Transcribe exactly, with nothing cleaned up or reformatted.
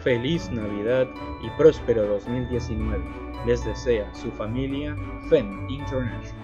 Feliz Navidad y próspero dos mil diecinueve. Les desea su familia F E M International.